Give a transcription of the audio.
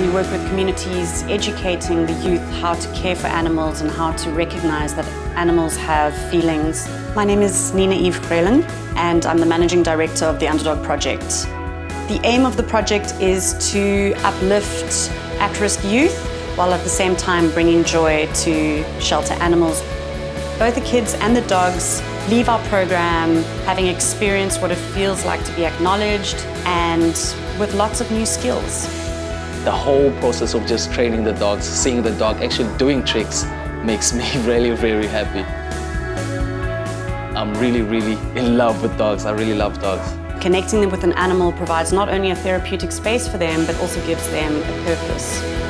We work with communities educating the youth how to care for animals and how to recognize that animals have feelings. My name is Nina Greyling and I'm the Managing Director of The Underdog Project. The aim of the project is to uplift at-risk youth while at the same time bringing joy to shelter animals. Both the kids and the dogs leave our program having experienced what it feels like to be acknowledged and with lots of new skills. The whole process of just training the dogs, seeing the dog actually doing tricks makes me really, very happy. I'm really, really in love with dogs. I really love dogs. Connecting them with an animal provides not only a therapeutic space for them, but also gives them a purpose.